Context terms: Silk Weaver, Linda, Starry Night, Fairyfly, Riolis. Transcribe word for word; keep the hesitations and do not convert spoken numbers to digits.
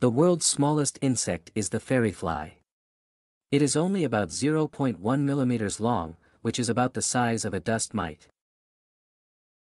The world's smallest insect is the fairyfly. It is only about zero point one millimeters long, which is about the size of a dust mite.